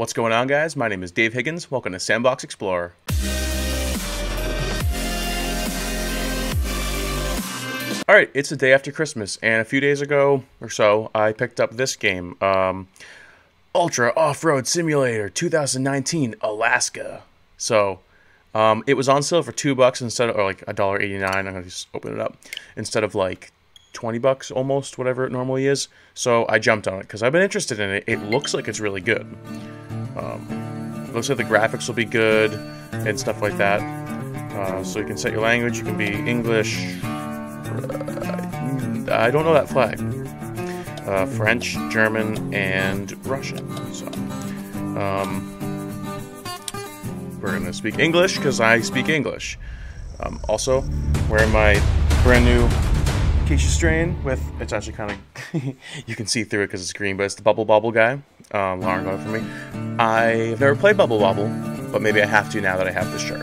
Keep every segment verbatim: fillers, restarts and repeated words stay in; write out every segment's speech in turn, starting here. What's going on, guys? My name is Dave Higgins. Welcome to Sandbox Explorer. Alright, it's the day after Christmas, and a few days ago or so, I picked up this game. Um, Ultra Off-Road Simulator twenty nineteen Alaska. So, um, it was on sale for two bucks instead of, or like a dollar eighty-nine. I'm going to just open it up. Instead of like twenty bucks almost, whatever it normally is. So, I jumped on it because I've been interested in it. It looks like it's really good. Um, it looks like the graphics will be good and stuff like that. Uh, so you can set your language. You can be English. Uh, I don't know that flag. Uh, French, German, and Russian. So um, we're gonna speak English because I speak English. Um, also, wearing my brand new Acacia Strain with, it's actually kind of you can see through it because it's green, but it's the Bubble Bobble guy. Um, Lauren got it for me. I've never played Bubble Bobble, but maybe I have to now that I have this shirt.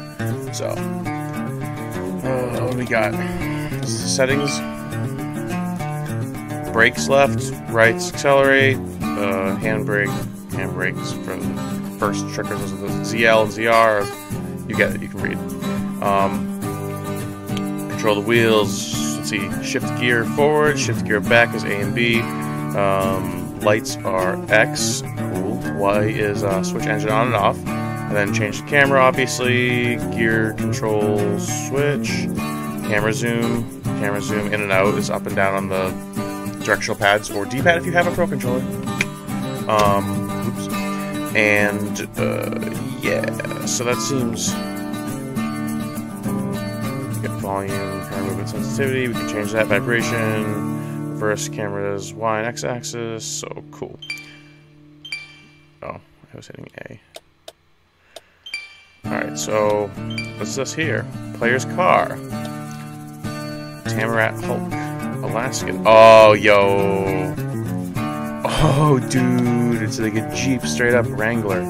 So, uh, what do we got? Settings, brakes left, rights, accelerate, uh, handbrake, handbrakes for the first triggers, Z L and Z R. You get it, you can read. Um, control the wheels, let's see, shift gear forward, shift gear back is A and B. Um, Lights are X, cool. Y is uh, switch engine on and off. And then change the camera, obviously. Gear control switch. Camera zoom. Camera zoom in and out is up and down on the directional pads or D-pad if you have a Pro Controller. Um, oops. And, uh, yeah. So that seems... Get volume, camera movement sensitivity. We can change that vibration. Reverse cameras, Y and X axis, so cool. Oh, I was hitting A. Alright, so what's this here? Player's car. Tamarack Hulk. Alaskan. Oh, yo. Oh, dude. It's like a Jeep, straight up Wrangler,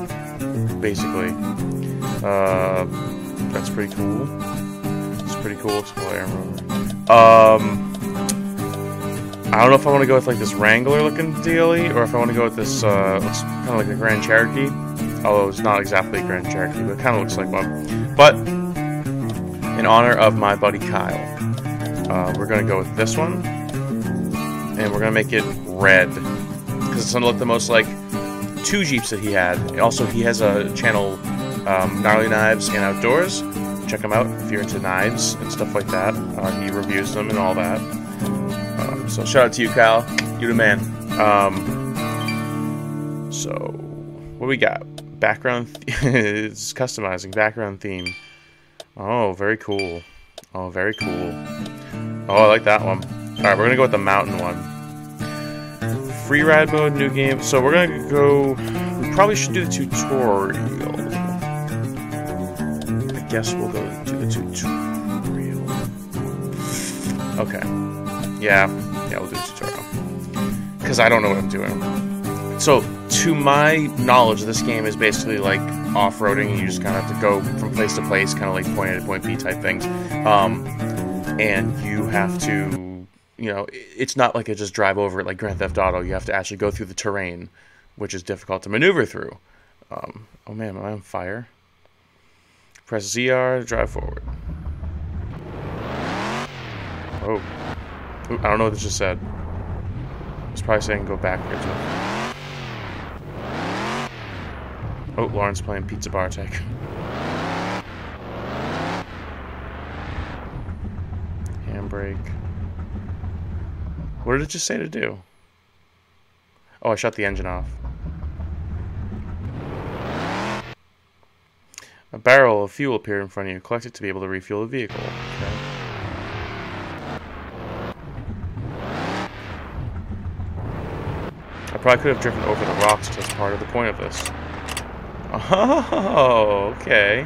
basically. Uh, that's pretty cool. It's pretty cool. Um. I don't know if I want to go with like this Wrangler looking dealy, or if I want to go with this, uh, looks kind of like a Grand Cherokee, although it's not exactly a Grand Cherokee, but it kind of looks like one. But, in honor of my buddy Kyle, uh, we're going to go with this one, and we're going to make it red, because it's going to look the most like two Jeeps that he had. Also, he has a channel, um, Gnarly Knives and Outdoors. Check him out if you're into knives and stuff like that. Uh, he reviews them and all that. So shout out to you, Kyle. You're the man. Um, so what we got? Background. Th it's customizing background theme. Oh, very cool. Oh, very cool. Oh, I like that one. All right, we're gonna go with the mountain one. Free ride mode, new game. So we're gonna go. We probably should do the tutorial. I guess we'll go do the tutorial. Okay. Yeah, yeah, we'll do a tutorial. Because I don't know what I'm doing. So, to my knowledge, this game is basically like off-roading. You just kind of have to go from place to place, kind of like point A to point B type things. Um, and you have to, you know, it's not like a just drive over it like Grand Theft Auto. You have to actually go through the terrain, which is difficult to maneuver through. Um, oh man, am I on fire? Press Z R, drive forward. Oh. I don't know what this just said. It's probably saying go backwards. Oh, Lauren's playing Pizza Bar Tech. Handbrake. What did it just say to do? Oh, I shut the engine off. A barrel of fuel appeared in front of you. Collect it to be able to refuel the vehicle. Okay. I could have driven over the rocks, that's part of the point of this. Oh, okay.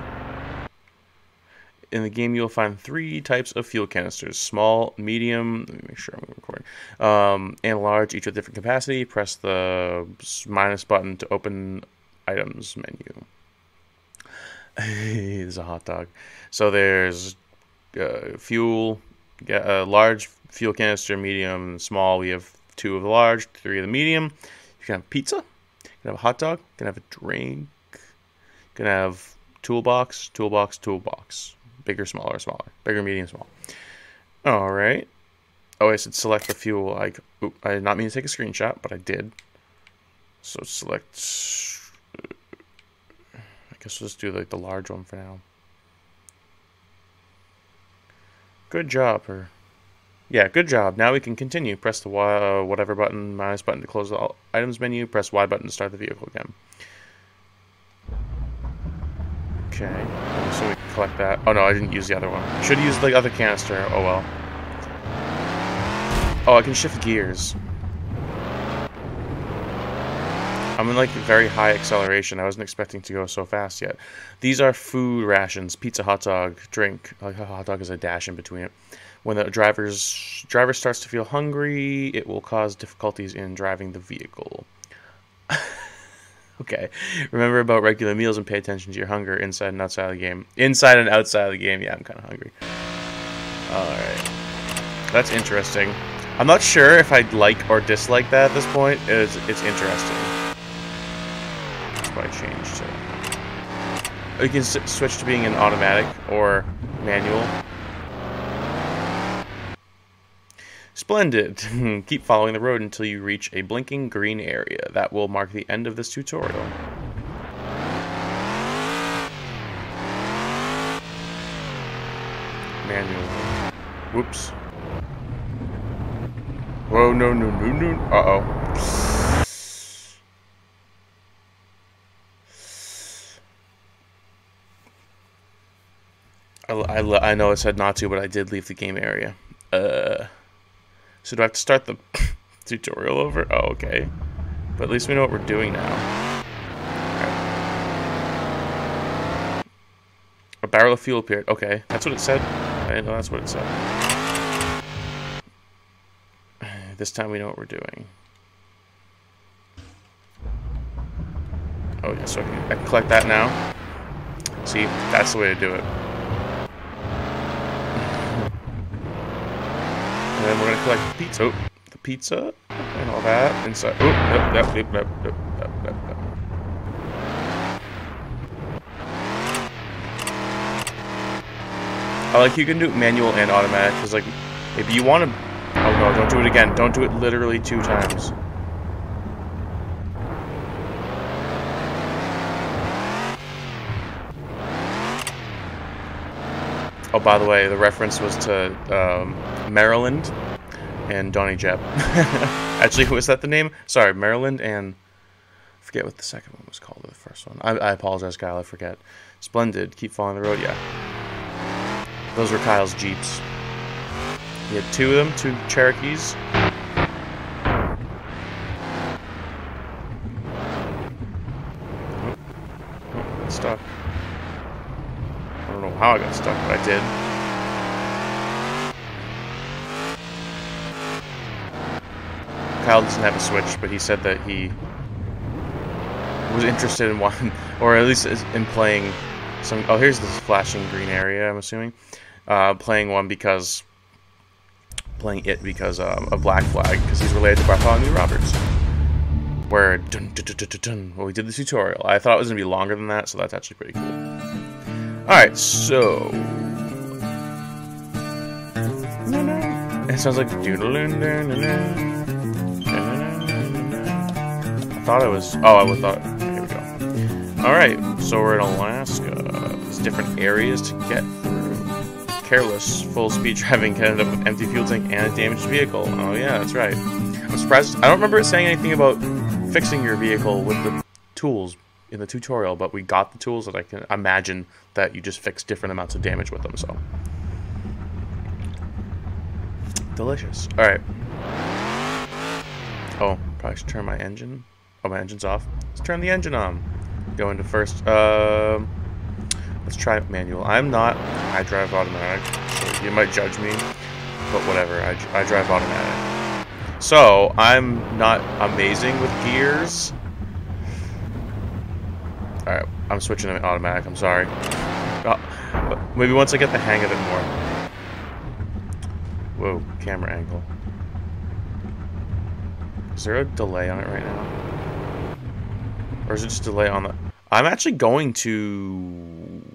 In the game, you'll find three types of fuel canisters. Small, medium, let me make sure I'm recording, um, and large, each with different capacity. Press the minus button to open items menu. There's a hot dog. So there's uh, fuel, uh, large fuel canister, medium, small. We have two of the large, three of the medium. You can have pizza, Gonna have a hot dog. Gonna have a drink. Gonna have toolbox, toolbox, toolbox. Bigger, smaller, smaller. Bigger, medium, small. All right. Oh, I said select the fuel. I, oop, I did not mean to take a screenshot, but I did. So select... I guess we'll just do like the large one for now. Good job, or... Yeah, good job. Now we can continue. Press the Y, uh, whatever button, minus button to close the items menu. Press Y button to start the vehicle again. Okay, so we can collect that. Oh no, I didn't use the other one. Should use the other canister. Oh well. Oh, I can shift gears. I'm in like very high acceleration. I wasn't expecting to go so fast yet. These are food rations: pizza, hot dog, drink. Like a hot dog is a dash in between it. When the driver's driver starts to feel hungry, it will cause difficulties in driving the vehicle. Okay. Remember about regular meals and pay attention to your hunger inside and outside of the game. Inside and outside of the game. Yeah, I'm kind of hungry. All right. That's interesting. I'm not sure if I'd like or dislike that at this point. It's it's interesting. I changed to. You can s switch to being an automatic or manual. Splendid. Keep following the road until you reach a blinking green area. That will mark the end of this tutorial. Manual. Whoops. Whoa, no, no, no, no. Uh-oh. I, I know I said not to, but I did leave the game area. Uh, so do I have to start the tutorial over? Oh, okay. But at least we know what we're doing now. Okay. A barrel of fuel appeared. Okay, that's what it said. I didn't know that's what it said. This time we know what we're doing. Oh, yeah, so I can, I can collect that now. See, that's the way to do it. And then we're gonna collect the pizza, oh, the pizza, and all that inside. Oh, nope, nope, nope, nope, nope, nope, nope. I like you can do manual and automatic, because like if you want to, oh no, don't do it again. Don't do it literally two times. Oh, by the way, the reference was to um, Maryland and Donnie Jeb. Actually, was that the name? Sorry, Maryland and... I forget what the second one was called, or the first one. I, I apologize, Kyle, I forget. Splendid, keep following the road, yeah. Those were Kyle's Jeeps. He had two of them, two Cherokees. Oh, oh, stuck. I don't know how I got stuck, but I did. Kyle doesn't have a Switch, but he said that he was interested in one, or at least in playing some... Oh, here's this flashing green area, I'm assuming. Uh, playing one because... Playing it because um, of Black Flag, because he's related to Bartholomew Roberts. Where... Dun, dun, dun, dun, dun, well, we did the tutorial. I thought it was going to be longer than that, so that's actually pretty cool. Alright, so... It sounds like... I thought I was... Oh, I thought... Here we go. Alright, so we're in Alaska. There's different areas to get through. Careless, full-speed driving can end up with empty fuel tank and a damaged vehicle. Oh yeah, that's right. I'm surprised... I don't remember it saying anything about fixing your vehicle with the tools in the tutorial, but we got the tools that I can imagine that you just fix different amounts of damage with them, so. Delicious. Alright. Oh, probably should turn my engine. Oh, my engine's off. Let's turn the engine on. Go into first, um, uh, let's try manual. I'm not, I drive automatic, so you might judge me, but whatever, I, I drive automatic. So, I'm not amazing with gears. Alright, I'm switching to automatic, I'm sorry. Oh, maybe once I get the hang of it more. Whoa, camera angle. Is there a delay on it right now? Or is it just delay on the... I'm actually going to...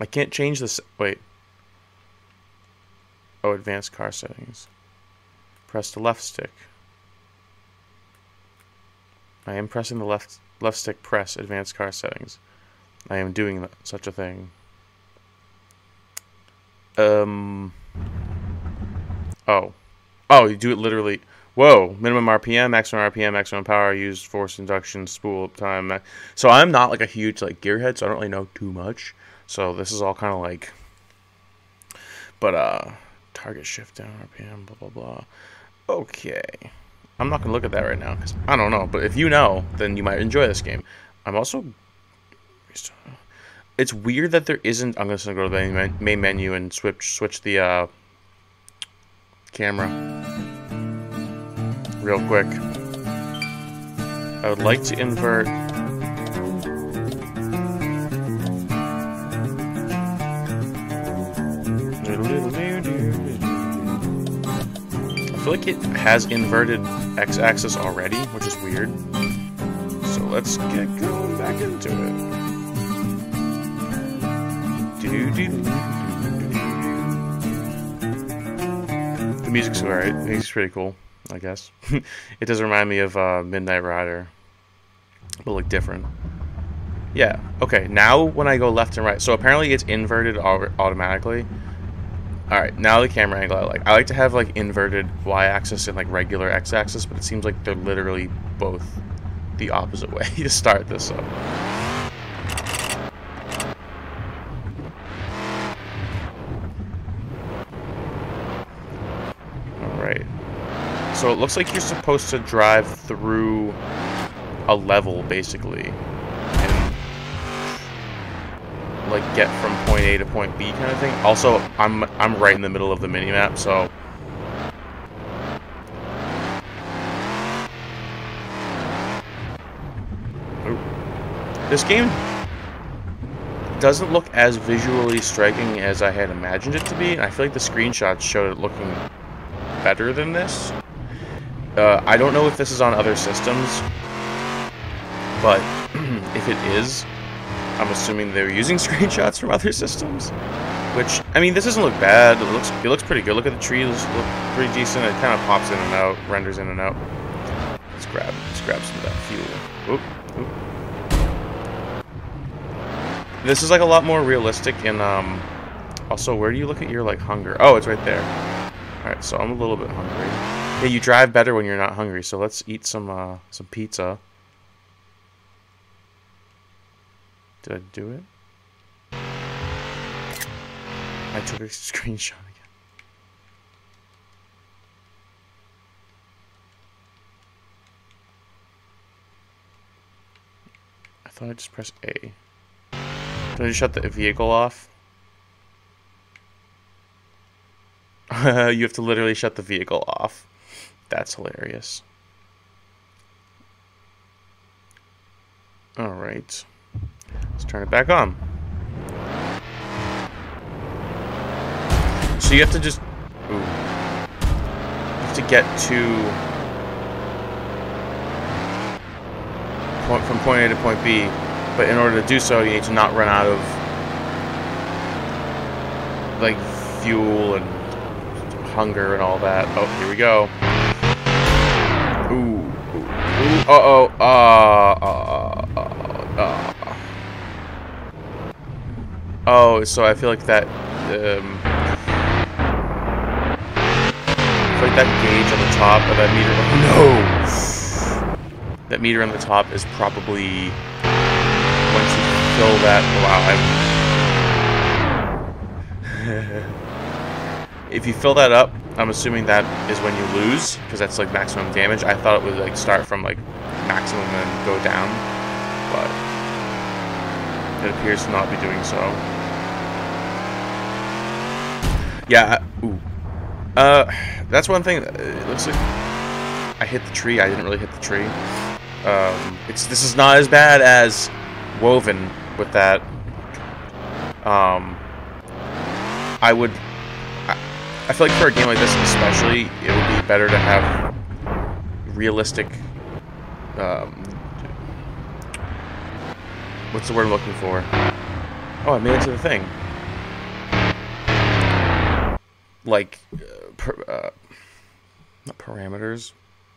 I can't change this... Wait. Oh, advanced car settings. Press the left stick. I am pressing the left left stick, press advanced car settings. I am doing that, such a thing. Um... Oh. Oh, you do it literally... Whoa, minimum R P M, maximum R P M, maximum power, used force induction, spool up time. So I'm not like a huge like gearhead, so I don't really know too much. So this is all kind of like... But, uh... target shift down, R P M, blah, blah, blah. Okay. I'm not going to look at that right now, because I don't know. But if you know, then you might enjoy this game. I'm also... It's weird that there isn't... I'm just going to go to the main menu and switch, switch the, uh... camera real quick. I would like to invert. I feel like it has inverted x-axis already, which is weird. So let's get going back into it. Do do do. The music's alright. The music's pretty cool, I guess. It does remind me of uh, Midnight Rider, but like different. Yeah. Okay. Now when I go left and right, so apparently it's inverted automatically. All right. Now the camera angle I like. I like to have like inverted y-axis and like regular x-axis, but it seems like they're literally both the opposite way to start this up. So it looks like you're supposed to drive through a level, basically, and like get from point A to point B, kind of thing. Also, I'm I'm right in the middle of the minimap, so Oop. This game doesn't look as visually striking as I had imagined it to be, and I feel like the screenshots showed it looking better than this. Uh, I don't know if this is on other systems, but if it is, I'm assuming they're using screenshots from other systems. Which, I mean, this doesn't look bad. It looks, it looks pretty good. Look at the trees; look pretty decent. It kind of pops in and out, renders in and out. Let's grab, let's grab some of that fuel. Oop, oop. This is like a lot more realistic, and um, also, where do you look at your like hunger? Oh, it's right there. All right, so I'm a little bit hungry. Yeah, you drive better when you're not hungry, so let's eat some, uh, some pizza. Did I do it? I took a screenshot again. I thought I just pressed A. Did I just shut the vehicle off? You have to literally shut the vehicle off. That's hilarious. All right, let's turn it back on. So you have to just, ooh, you have to get to point from point A to point B, but in order to do so, you need to not run out of like fuel and hunger and all that. Oh, here we go. Ooh, ooh, ooh. Uh-oh. Uh, uh, uh, uh, uh. Oh, so I feel like that, um, I feel like that gauge on the top of that meter, oh, no! That meter on the top is probably, once you fill that, wow, I'm... If you fill that up, I'm assuming that is when you lose, because that's like maximum damage. I thought it would like start from like maximum and go down, but it appears to not be doing so. Yeah, I, ooh. Uh, that's one thing. It looks like I hit the tree. I didn't really hit the tree. Um, it's this is not as bad as Woven with that. Um, I would. I feel like for a game like this especially, it would be better to have realistic, um, what's the word I'm looking for? Oh, I made it to the thing. Like, uh, per, uh, not parameters,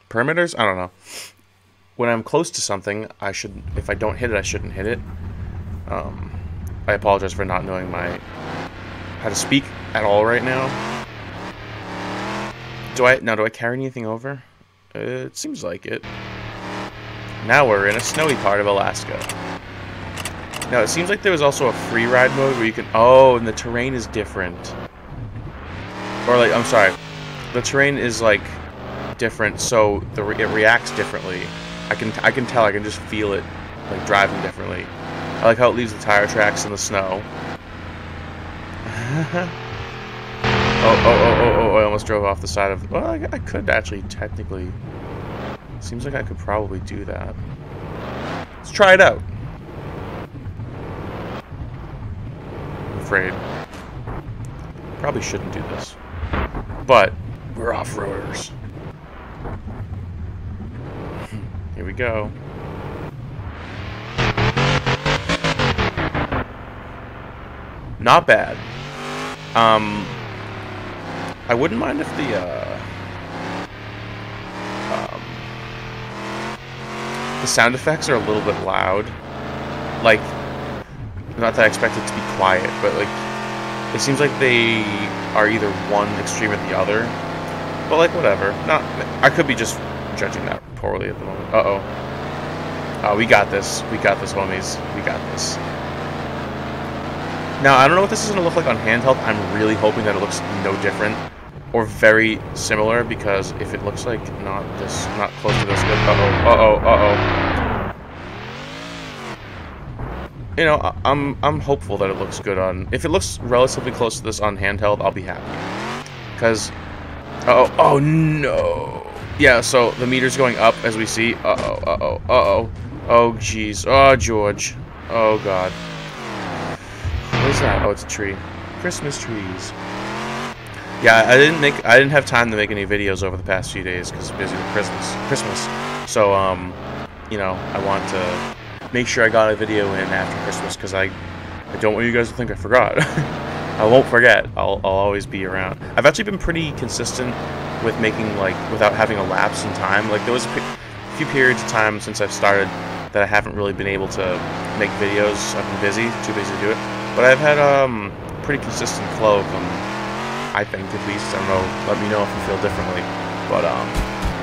perimeters? I don't know. When I'm close to something, I should, if I don't hit it, I shouldn't hit it. Um, I apologize for not knowing my, how to speak at all right now. Do I, now do I carry anything over? Uh, it seems like it. Now we're in a snowy part of Alaska. Now, it seems like there was also a free ride mode where you can, oh, and the terrain is different. Or like, I'm sorry, the terrain is like different, so the re it reacts differently. I can I can tell, I can just feel it, like driving differently. I like how it leaves the tire tracks in the snow. oh, oh, oh, oh, oh, I almost drove off the side of, well, I, I could actually technically, seems like I could probably do that. Let's try it out. I'm afraid. Probably shouldn't do this. But we're off-roaders. Here we go. Not bad. Um, I wouldn't mind if the uh, um, the sound effects are a little bit loud. Like, not that I expect it to be quiet, but like, it seems like they are either one extreme or the other. But like, whatever. Not, I could be just judging that poorly at the moment. Uh-oh. Oh, we got this. We got this, homies. We got this. Now, I don't know what this is going to look like on handheld. I'm really hoping that it looks no different or very similar, because if it looks like not this, not close to this good, uh-oh, uh-oh, uh-oh. You know, I'm, I'm hopeful that it looks good on, if it looks relatively close to this on handheld, I'll be happy. Because, uh-oh, oh no. Yeah, so the meter's going up as we see. Uh-oh, uh-oh, uh-oh. Oh, jeez. Oh, George. Oh, God. What is that? Oh, it's a tree. Christmas trees. Yeah, I didn't make, I didn't have time to make any videos over the past few days because I'm busy with Christmas. Christmas. So, um, you know, I want to make sure I got a video in after Christmas because I, I don't want you guys to think I forgot. I won't forget. I'll, I'll always be around. I've actually been pretty consistent with making, like, without having a lapse in time. Like, there was a pe few periods of time since I've started that I haven't really been able to make videos. I've been busy, too busy to do it. But I've had a um, pretty consistent flow of them, I think, at least. I don't know. Let me know if you feel differently. But, um,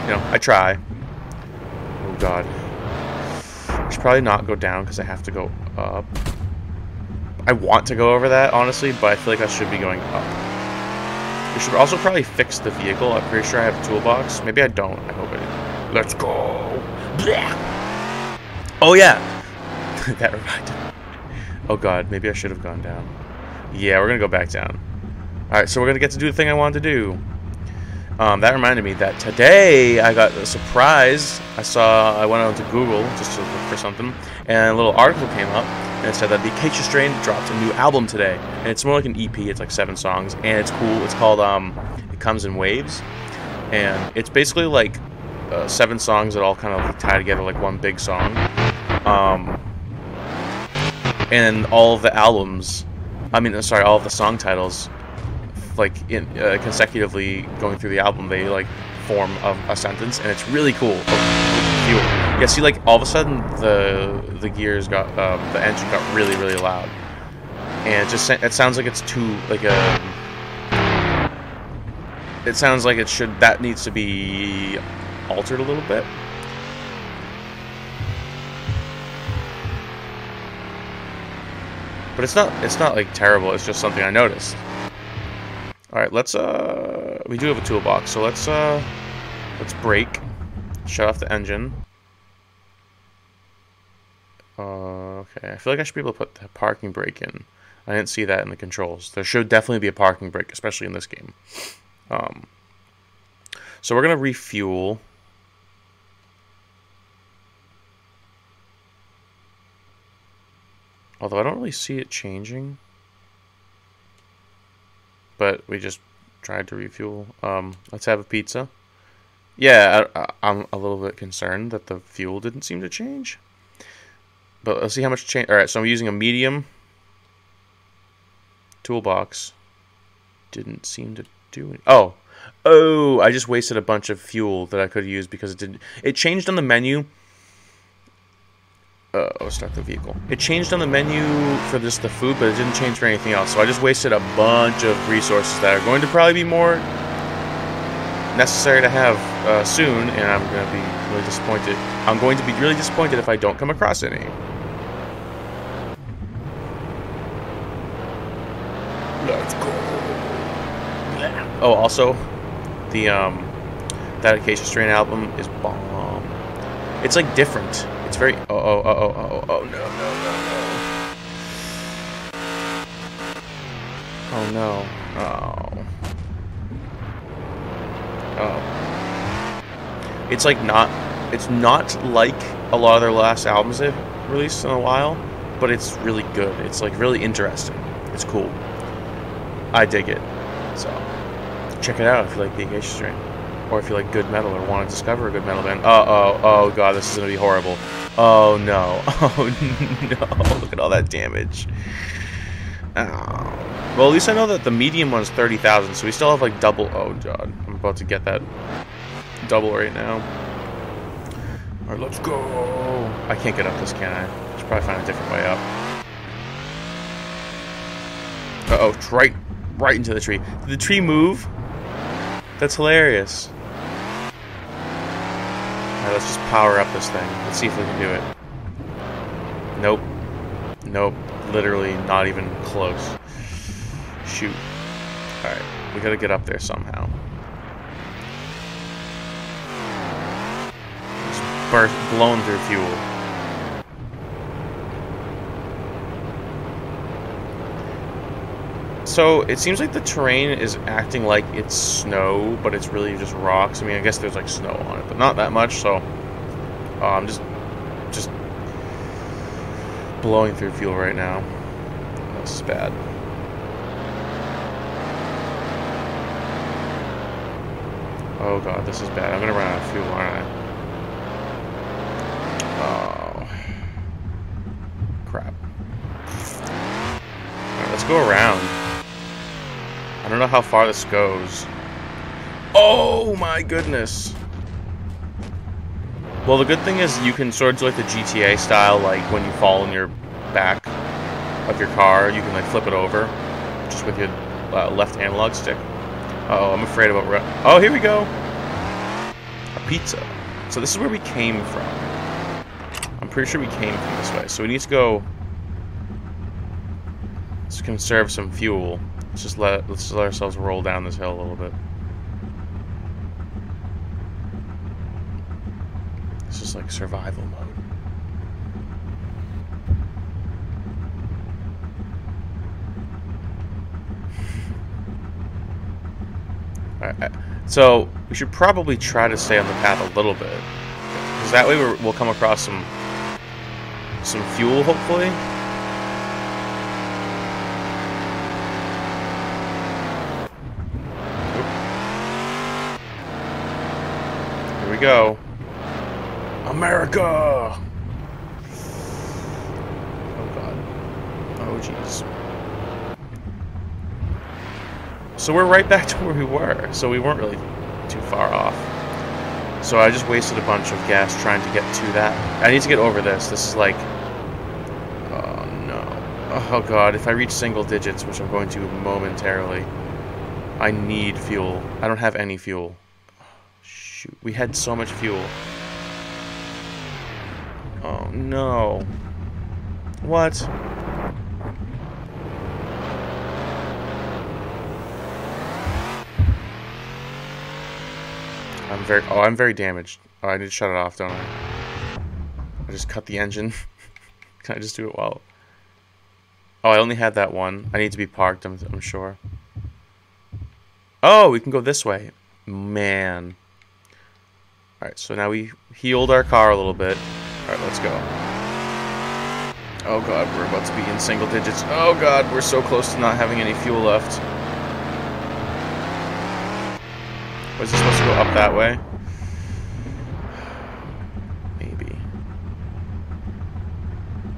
you know, I try. Oh, God. I should probably not go down because I have to go up. I want to go over that, honestly, but I feel like I should be going up. We should also probably fix the vehicle. I'm pretty sure I have a toolbox. Maybe I don't. I hope I do. Let's go. Blah. Oh, yeah. That reminded me. Oh, God. Maybe I should have gone down. Yeah, we're going to go back down. All right, so we're going to get to do the thing I wanted to do. Um, that reminded me that today I got a surprise. I saw, I went out to Google just to look for something, and a little article came up, and it said that the Acacia Strain dropped a new album today. And it's more like an E P. It's like seven songs, and it's cool. It's called um, It Comes in Waves, and it's basically like uh, seven songs that all kind of like tie together like one big song. Um, and all of the albums, I mean, sorry, all of the song titles, like in, uh, consecutively going through the album, they like form a, a sentence, and it's really cool. Oh, yeah, see, like all of a sudden the the gears got um, the engine got really really loud, and it just it sounds like it's too like a. It sounds like it should that needs to be altered a little bit. But it's not it's not like terrible. It's just something I noticed. Alright, let's, uh, we do have a toolbox, so let's, uh, let's brake, shut off the engine. Uh, okay, I feel like I should be able to put the parking brake in. I didn't see that in the controls. There should definitely be a parking brake, especially in this game. Um, so we're gonna refuel. Although I don't really see it changing. But we just tried to refuel. Um, let's have a pizza. yeah, I, I'm a little bit concerned that the fuel didn't seem to change. But let's see how much change. All right, so I'm using a medium toolbox. Didn't seem to do it. Oh, oh! I just wasted a bunch of fuel that I could use because it didn't. It changed on the menu. Uh, oh, start the vehicle. It changed on the menu for just the food, but it didn't change for anything else. So I just wasted a bunch of resources that are going to probably be more necessary to have uh, soon, and I'm going to be really disappointed. I'm going to be really disappointed if I don't come across any. Let's go. Yeah. Oh, also, the um, that Acacia Strain album is bomb. It's like different. It's very. Oh, oh, oh, oh, oh, oh, oh, no, no, no, no. Oh, no. Oh. Oh. It's like not, it's not like a lot of their last albums they've released in a while, but it's really good. It's like really interesting. It's cool. I dig it. So check it out if you like the Acacia Strain, or if you like good metal or want to discover a good metal band. Uh oh, oh god, this is gonna be horrible. Oh no, oh no! Look at all that damage. Oh. Well, at least I know that the medium one is thirty thousand, so we still have like double. Oh god, I'm about to get that double right now. All right, let's go. I can't get up this, can I? I should probably find a different way up. Uh oh, it's right, right into the tree. Did the tree move? That's hilarious. All right, let's just power up this thing. Let's see if we can do it. Nope. Nope. Literally not even close. Shoot. Alright, we gotta get up there somehow. Just burst, blown through fuel. So, it seems like the terrain is acting like it's snow, but it's really just rocks. I mean, I guess there's like snow on it, but not that much, so... Uh, I'm just... just... blowing through fuel right now. This is bad. Oh god, this is bad. I'm gonna run out of fuel, aren't I? Oh. Crap. Alright, let's go around. I don't know how far this goes. Oh my goodness! Well, the good thing is you can sort of do like the G T A style, like when you fall on your back of your car, you can like flip it over just with your uh, left analog stick. Uh oh, I'm afraid about... Oh, here we go! A pizza. So this is where we came from. I'm pretty sure we came from this way. So we need to go... Let's conserve some fuel. Let's just let, let's just let ourselves roll down this hill a little bit. This is like survival mode. Alright, so we should probably try to stay on the path a little bit, because that way we're, we'll come across some some fuel, hopefully. Oop. Here we go, America! Oh god, oh jeez. So we're right back to where we were, so we weren't really too far off. So I just wasted a bunch of gas trying to get to that. I need to get over this. This is like... Oh, no. Oh, God. If I reach single digits, which I'm going to momentarily, I need fuel. I don't have any fuel. Shoot. We had so much fuel. Oh, no. What? I'm very... Oh, I'm very damaged. Oh, I need to shut it off, don't I? I just cut the engine. Can I just do it while... Oh, I only had that one. I need to be parked, I'm, I'm sure. Oh, we can go this way. Man. Alright, so now we healed our car a little bit. Alright, let's go. Oh, God, we're about to be in single digits. Oh, God, we're so close to not having any fuel left. Was it supposed to go up that way?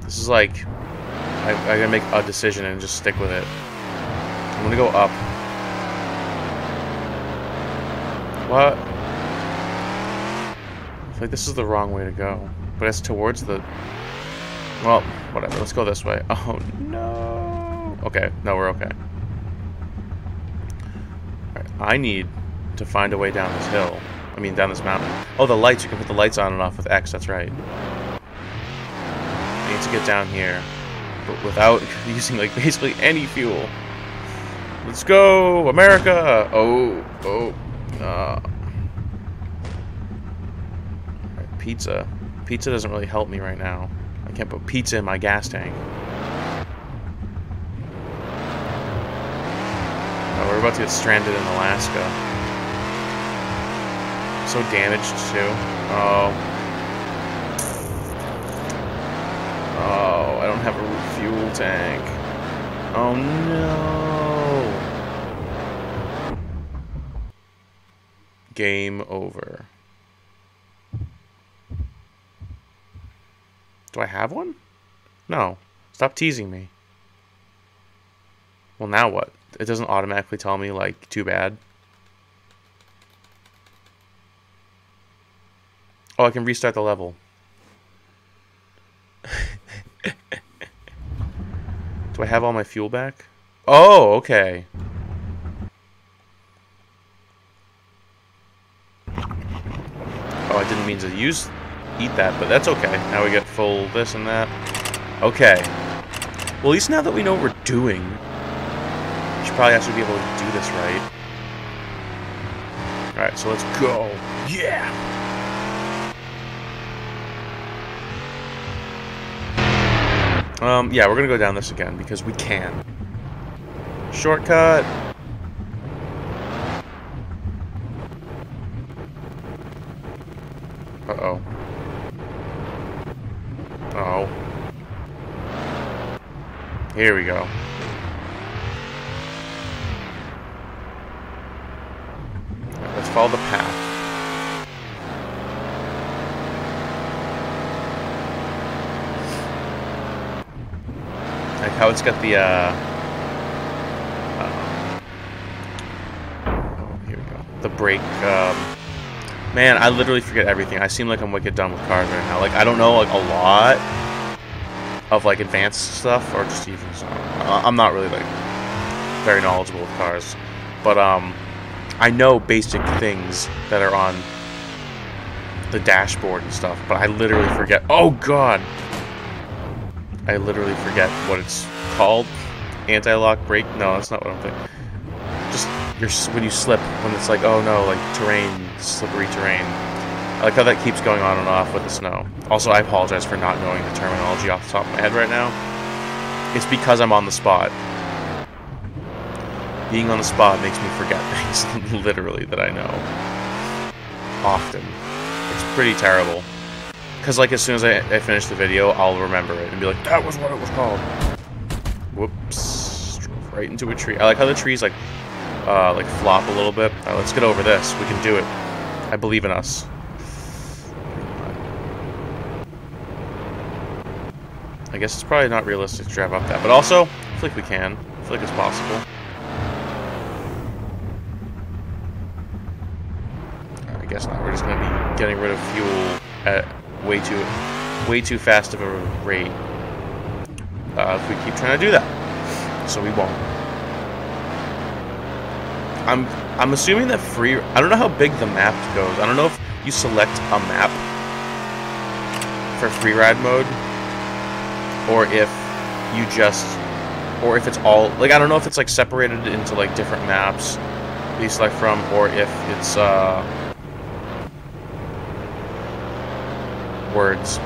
This is like, I, I gotta make a decision and just stick with it. I'm gonna go up. What? I feel like this is the wrong way to go. But it's towards the... Well, whatever. Let's go this way. Oh, no. Okay. No, we're okay. All right. I need to find a way down this hill. I mean, down this mountain. Oh, the lights. You can put the lights on and off with X. That's right. I need to get down here, but without using, like, basically any fuel. Let's go, America. Oh, oh. Uh. All right, pizza. Pizza doesn't really help me right now. I can't put pizza in my gas tank. Oh, we're about to get stranded in Alaska. So damaged, too. Oh. Oh, I don't have a fuel tank. Oh, no. Game over. Do I have one? No. Stop teasing me. Well, now what? It doesn't automatically tell me, like, too bad. Oh, I can restart the level. Do I have all my fuel back? Oh, okay. Oh, I didn't mean to use... eat that, but that's okay. Now we get full this and that. Okay. Well, at least now that we know what we're doing, we should probably actually be able to do this right. Alright, so let's go. Yeah! Um, yeah, we're gonna go down this again, because we can. Shortcut! Uh-oh. Oh. Here we go. Right, let's follow the path. Like how it's got the, uh... uh oh, here we go. The brake, um... Man, I literally forget everything. I seem like I'm wicked dumb with cars right now. Like, I don't know, like, a lot of, like, advanced stuff, or just even so. I'm not really, like, very knowledgeable with cars. But, um, I know basic things that are on the dashboard and stuff, but I literally forget. Oh, God! I literally forget what it's called. Anti-lock brake? No, that's not what I'm thinking. Just... You're, when you slip, when it's like, oh no, like terrain, slippery terrain. I like how that keeps going on and off with the snow. Also, I apologize for not knowing the terminology off the top of my head right now. It's because I'm on the spot. Being on the spot makes me forget things, literally, that I know. Often. It's pretty terrible. Because, like, as soon as I, I finish the video, I'll remember it and be like, that was what it was called. Whoops. Drove right into a tree. I like how the tree's like... Uh, like, flop a little bit. Alright, let's get over this. We can do it. I believe in us. I guess it's probably not realistic to drive up that, but also, I feel like we can. I feel like it's possible. I guess not. We're just going to be getting rid of fuel at way too, way too fast of a rate. Uh, if we keep trying to do that. So we won't. I'm I'm assuming that free... I don't know how big the map goes. I don't know if you select a map for free ride mode, or if you just... Or if it's all... Like, I don't know if it's, like, separated into, like, different maps that you select from, or if it's, uh... words.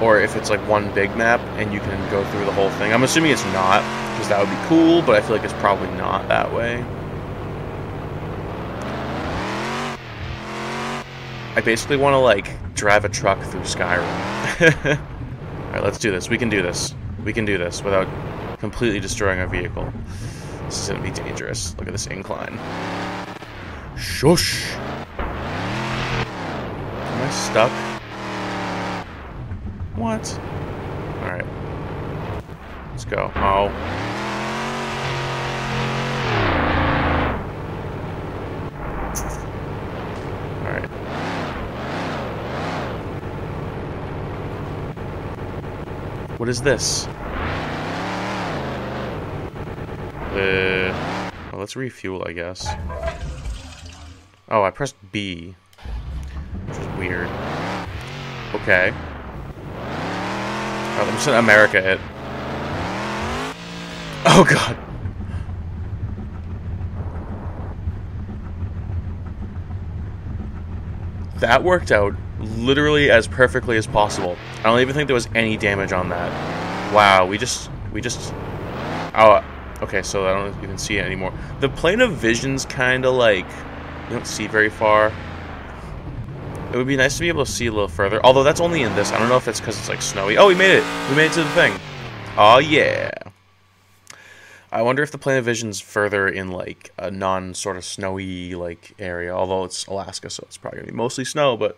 Or if it's, like, one big map, and you can go through the whole thing. I'm assuming it's not, because that would be cool, but I feel like it's probably not that way. I basically want to, like, drive a truck through Skyrim. Alright, let's do this. We can do this. We can do this without completely destroying our vehicle. This is going to be dangerous. Look at this incline. Shush! Am I stuck? What? Alright. Let's go. Oh. Alright. What is this? Uh, well, let's refuel, I guess. Oh, I pressed B. Which is weird. Okay. Oh, I'm just in America it. Oh god. That worked out literally as perfectly as possible. I don't even think there was any damage on that. Wow, we just we just oh okay, so I don't even see it anymore. The plane of vision's kinda like you don't see very far. It would be nice to be able to see a little further. Although that's only in this. I don't know if it's because it's like snowy. Oh, we made it. We made it to the thing. Oh, yeah. I wonder if the plane of vision's further in like a non sort of snowy like area. Although it's Alaska, so it's probably going to be mostly snow. But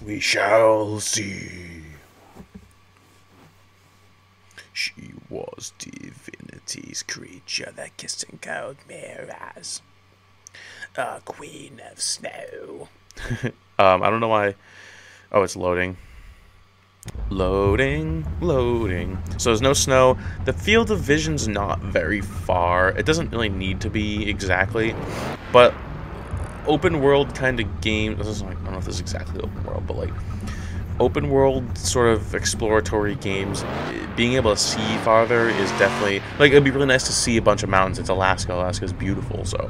we shall see. She was divinity's creature that kissed and cowed mere eyes. A queen of snow. um, I don't know why. Oh, it's loading. Loading, loading. So there's no snow. The field of vision's not very far. It doesn't really need to be exactly, but open world kind of game. This is like, I don't know if this is exactly open world, but like open world sort of exploratory games. Being able to see farther is definitely like it'd be really nice to see a bunch of mountains. It's Alaska. Alaska's beautiful, so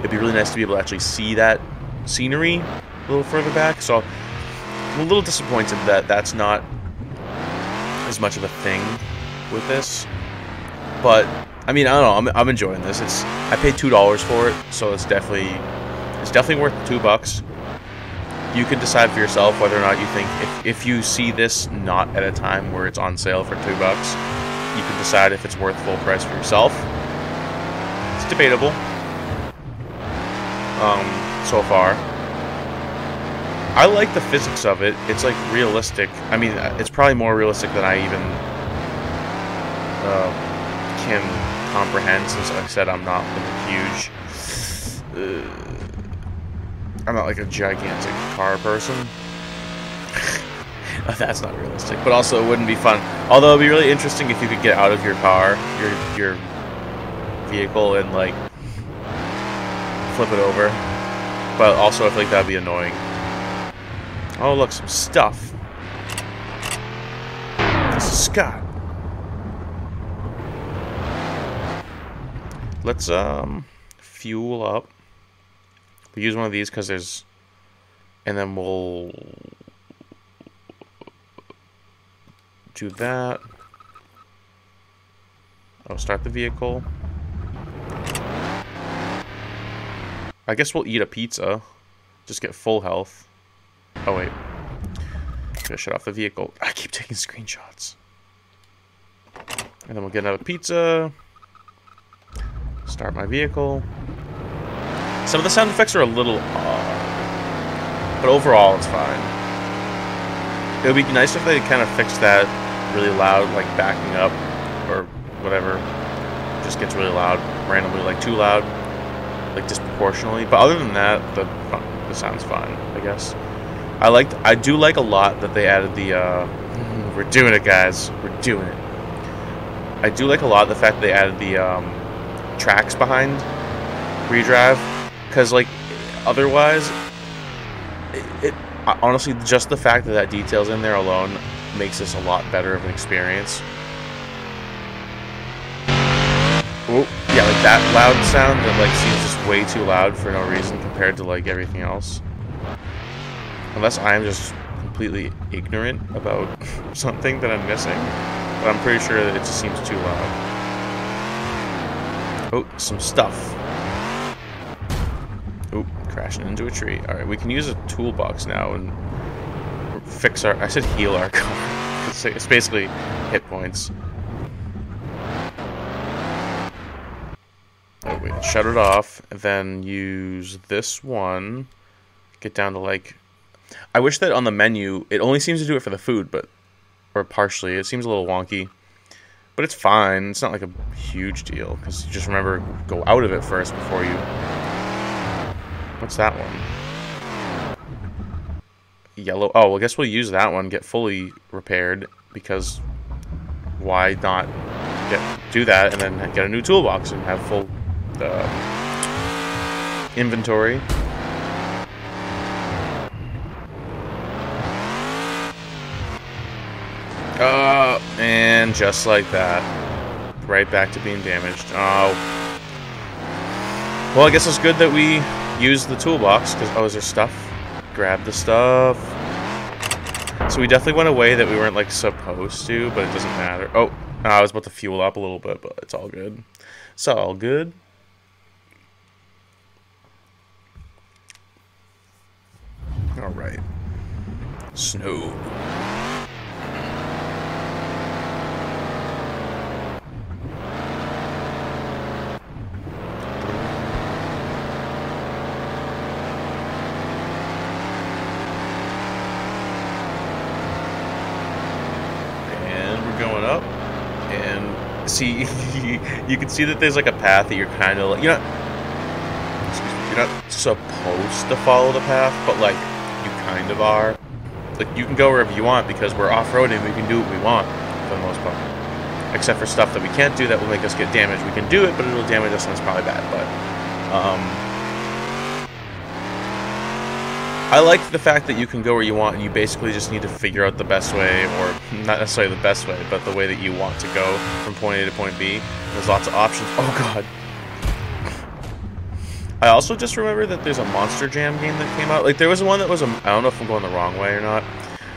it'd be really nice to be able to actually see that scenery a little further back. So I'm a little disappointed that that's not as much of a thing with this. But I mean, I don't know. I'm I'm enjoying this. It's I paid two dollars for it, so it's definitely it's definitely worth two bucks. You can decide for yourself whether or not you think if, if you see this not at a time where it's on sale for two bucks, you can decide if it's worth full price for yourself. It's debatable. Um, so far, I like the physics of it. It's like realistic. I mean, it's probably more realistic than I even uh, can comprehend. Since like I said, I'm not really huge. Uh, I'm not like a gigantic car person. That's not realistic, but also it wouldn't be fun. Although it'd be really interesting if you could get out of your car, your your vehicle, and like flip it over. But also, I feel like that'd be annoying. Oh, look, some stuff. This is Scott. Let's um fuel up. We use one of these because there's, and then we'll do that. I'll start the vehicle. I guess we'll eat a pizza. Just get full health. Oh wait, I'm gonna shut off the vehicle. I keep taking screenshots. And then we'll get another pizza. Start my vehicle. Some of the sound effects are a little odd, but overall it's fine. It would be nice if they kind of fixed that really loud, like backing up or whatever. It just gets really loud randomly, like too loud, like disproportionately. But other than that, the the sound's fine, I guess. I liked, I do like a lot that they added the. Uh, we're doing it, guys. We're doing it. I do like a lot the fact that they added the um, tracks behind redrive. Because, like, otherwise, it, it honestly, just the fact that that detail's in there alone makes this a lot better of an experience. Oh, yeah, like that loud sound that, like, seems just way too loud for no reason compared to, like, everything else. Unless I'm just completely ignorant about something that I'm missing. But I'm pretty sure that it just seems too loud. Oh, some stuff. Oop, crashing into a tree. Alright, we can use a toolbox now and fix our... I said heal our car. It's, it's basically hit points. Oh, wait. Shut it off. And then use this one. Get down to, like... I wish that on the menu, it only seems to do it for the food, but or partially. It seems a little wonky, but it's fine. It's not like a huge deal, because you just remember, go out of it first before you... What's that one? Yellow. Oh, well, I guess we'll use that one, get fully repaired, because why not get, do that and then get a new toolbox and have full uh, inventory. Uh, and just like that, right back to being damaged. Oh. Well, I guess it's good that we used the toolbox, because, oh, is there stuff? Grab the stuff. So we definitely went away that we weren't, like, supposed to, but it doesn't matter. Oh, I was about to fuel up a little bit, but it's all good. It's all good. All right. Snow. See, you can see that there's like a path that you're kind of like, you're not, excuse me, you're not supposed to follow the path, but like, you kind of are. Like, you can go wherever you want because we're off-roading, we can do what we want, for the most part. Except for stuff that we can't do that will make us get damaged. We can do it, but it'll damage us and it's probably bad, but, um... I like the fact that you can go where you want and you basically just need to figure out the best way, or not necessarily the best way, but the way that you want to go from point A to point B. There's lots of options. Oh god. I also just remember that there's a Monster Jam game that came out. Like, there was one that was a... I don't know if I'm going the wrong way or not.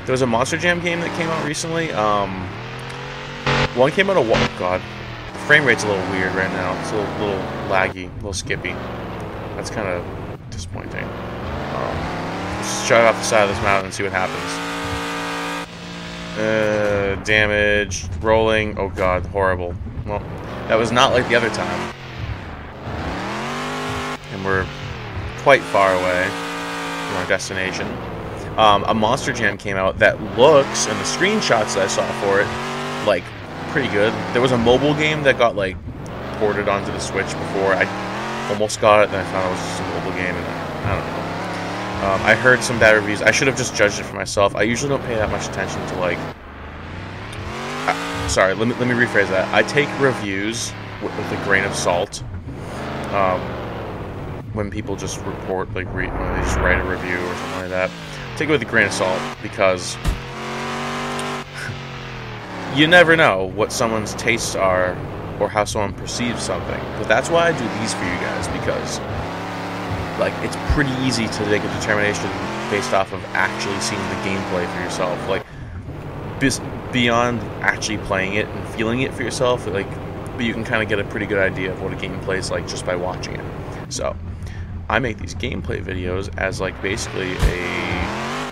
There was a Monster Jam game that came out recently. Um, one came out a while... Oh god. The frame rate's a little weird right now. It's a little, little laggy, a little skippy. That's kind of disappointing. Um... Shut off the side of this mountain and see what happens. Uh, damage, rolling. Oh god, horrible. Well, that was not like the other time. And we're quite far away from our destination. Um, a Monster Jam came out that looks, and the screenshots that I saw for it, like, pretty good. There was a mobile game that got, like, ported onto the Switch before. I almost got it, and I found it was just a mobile game, and I don't know. Um, I heard some bad reviews. I should have just judged it for myself. I usually don't pay that much attention to, like... Uh, sorry, let me, let me rephrase that. I take reviews with, with a grain of salt. Um, when people just report, like, re when they just write a review or something like that. Take it with a grain of salt, because... you never know what someone's tastes are or how someone perceives something. But that's why I do these for you guys, because... like, it's pretty easy to make a determination based off of actually seeing the gameplay for yourself. Like, beyond actually playing it and feeling it for yourself, like, but you can kind of get a pretty good idea of what a game plays like just by watching it. So, I make these gameplay videos as, like, basically a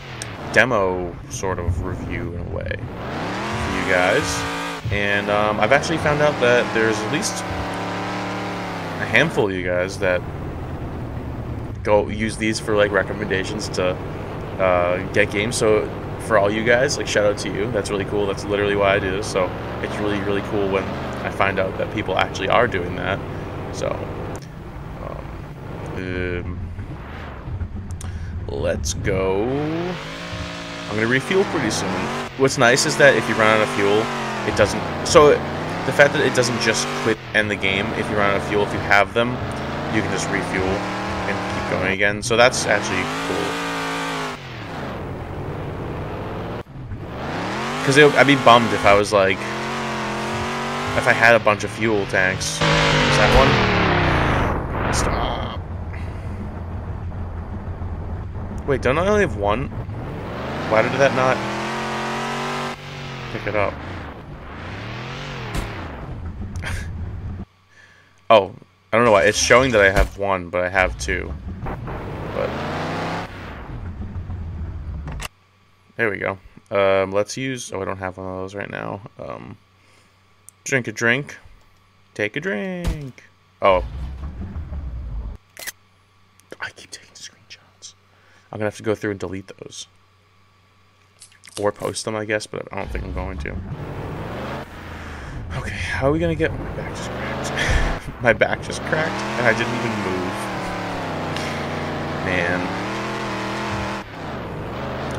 demo sort of review in a way for you guys. And um, I've actually found out that there's at least a handful of you guys that... go use these for, like, recommendations to uh, get games. So for all you guys, like, shout out to you. That's really cool. That's literally why I do this. So it's really, really cool when I find out that people actually are doing that. So um, um, let's go. I'm gonna refuel pretty soon. What's nice is that if you run out of fuel, it doesn't. So the fact that it doesn't just quit end the game if you run out of fuel. If you have them, you can just refuel and keep going again, so that's actually cool. Because I'd be bummed if I was like, if I had a bunch of fuel tanks. Is that one? Stop. Wait, don't I only have one? Why did that not pick it up? Oh. I don't know why. It's showing that I have one, but I have two. But there we go. Um, let's use... Oh, I don't have one of those right now. Um, drink a drink. Take a drink. Oh. I keep taking screenshots. I'm going to have to go through and delete those. Or post them, I guess, but I don't think I'm going to. Okay, how are we gonna get... Oh, my back just cracked. My back just cracked, and I didn't even move.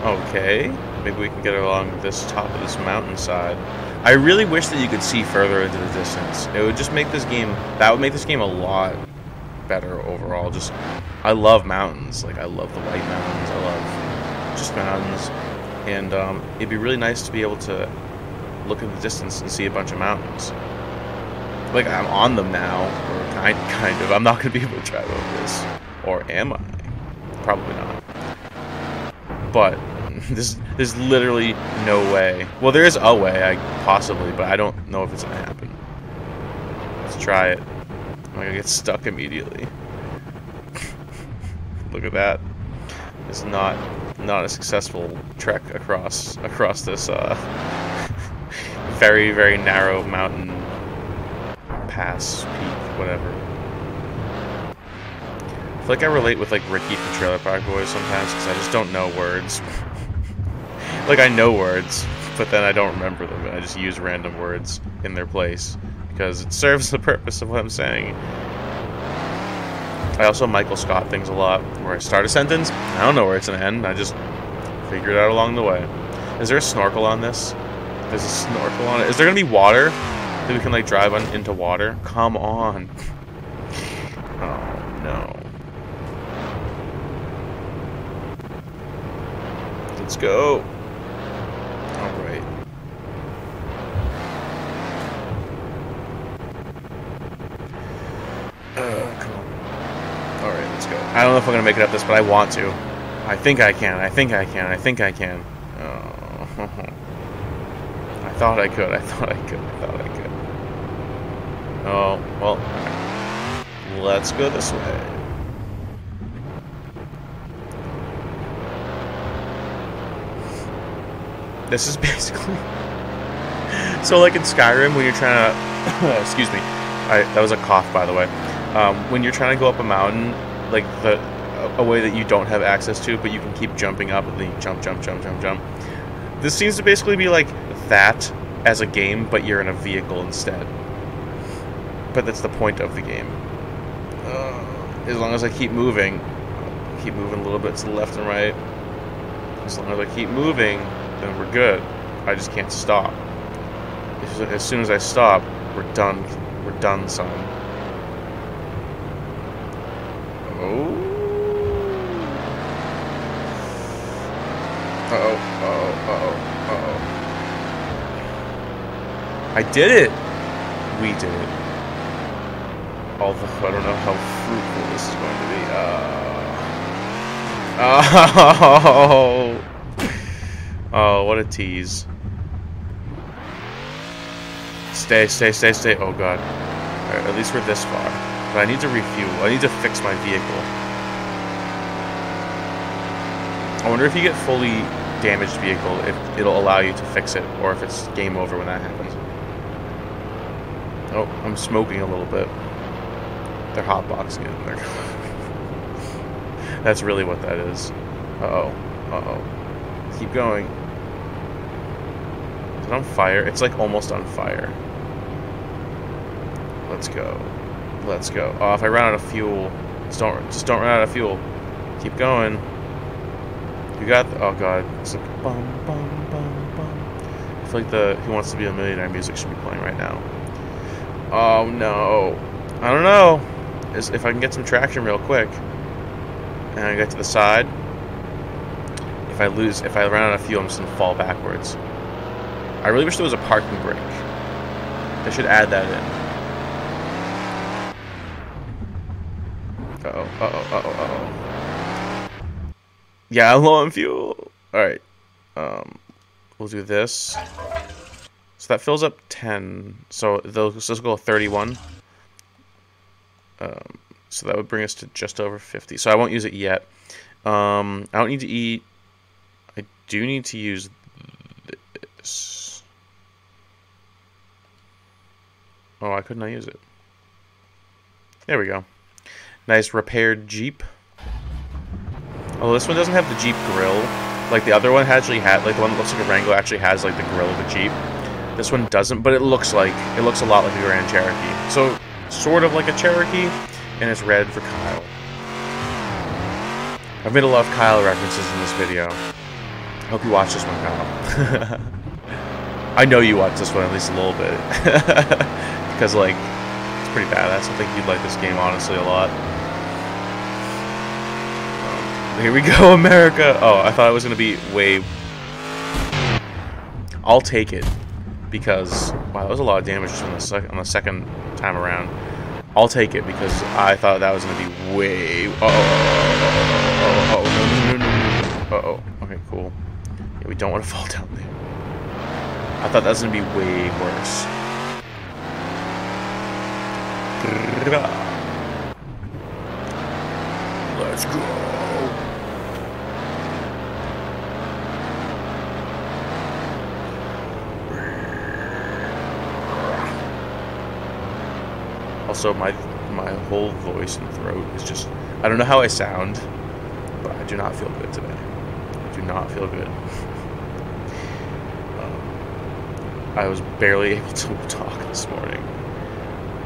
Man. Okay. Maybe we can get along this top of this mountainside. I really wish that you could see further into the distance. It would just make this game... That would make this game a lot better overall. Just... I love mountains. Like, I love the white mountains. I love just mountains. And um, it'd be really nice to be able to look in the distance and see a bunch of mountains. Like, I'm on them now, or kind, kind of. I'm not going to be able to drive over this. Or am I? Probably not. But there's, there's literally no way. Well, there is a way, I, possibly, but I don't know if it's going to happen. Let's try it. I'm going to get stuck immediately. Look at that. It's not not a successful trek across across this uh, very, very narrow mountain pass, peak, whatever. I feel like I relate with, like, Ricky from Trailer Park Boys sometimes, because I just don't know words. Like, I know words, but then I don't remember them, and I just use random words in their place, because it serves the purpose of what I'm saying. I also Michael Scott things a lot, where I start a sentence, I don't know where it's going to end, I just figure it out along the way. Is there a snorkel on this? There's a snorkel on it. Is there going to be water? That we can, like, drive on into water? Come on. Oh, no. Let's go. Alright. Oh, come on. Alright, let's go. I don't know if I'm going to make it up this, but I want to. I think I can. I think I can. I think I can. Oh. I thought I could. I thought I could. I thought I could. Oh, well. Let's go this way. This is basically... So, like in Skyrim, when you're trying to... Excuse me. I, that was a cough, by the way. Um, when you're trying to go up a mountain, like, the a way that you don't have access to, but you can keep jumping up, and then you jump, jump, jump, jump, jump. This seems to basically be like that as a game, but you're in a vehicle instead. But that's the point of the game. Uh, as long as I keep moving... Keep moving a little bit to the left and right. As long as I keep moving... Then we're good. I just can't stop. As soon as I stop, we're done. We're done, son. Oh. Uh oh. Uh oh. Uh oh. Uh oh. I did it. We did it. Although I don't know how fruitful this is going to be. Uh. Oh. Oh, what a tease. Stay, stay, stay, stay. Oh, God. Alright, at least we're this far. But I need to refuel. I need to fix my vehicle. I wonder if you get fully damaged vehicle, if it'll allow you to fix it, or if it's game over when that happens. Oh, I'm smoking a little bit. They're hotboxing it. They're That's really what that is. Uh-oh. Uh-oh. Keep going. Is it on fire? It's like almost on fire. Let's go. Let's go. Oh, if I run out of fuel, just don't just don't run out of fuel. Keep going. You got. The, oh God. It's like bum bum bum bum. I feel like the Who Wants to Be a Millionaire music should be playing right now. Oh no. I don't know. Is if I can get some traction real quick, and I get to the side. If I lose, if I run out of fuel, I'm just gonna fall backwards. I really wish there was a parking brake. They should add that in. Uh-oh, uh-oh, uh-oh, uh-oh. Yeah, I'm low on fuel. Alright. Um, we'll do this. So that fills up ten. So those, those go thirty-one. Um, so that would bring us to just over fifty. So I won't use it yet. Um, I don't need to eat. I do need to use this. Oh, I could not use it. There we go. Nice repaired Jeep. Oh, this one doesn't have the Jeep grill, Like the other one actually had, like the one that looks like a Wrangler actually has like the grill of a Jeep. This one doesn't, but it looks like, it looks a lot like a Grand Cherokee. So sort of like a Cherokee, and it's red for Kyle. I've made a lot of Kyle references in this video. I hope you watch this one, Kyle. I know you watch this one at least a little bit. Because like, it's pretty badass. I think you'd like this game honestly a lot. Here we go, America! Oh, I thought it was going to be way... I'll take it. Because... Wow, that was a lot of damage just on the, sec on the second time around. I'll take it, because I thought that was going to be way... Uh-oh, uh-oh, uh-oh, uh-oh, uh-oh. Okay, cool. Yeah, we don't want to fall down there. I thought that was going to be way worse. Let's go! Also, my my whole voice and throat is just... I don't know how I sound, but I do not feel good today. I do not feel good. um, I was barely able to talk this morning.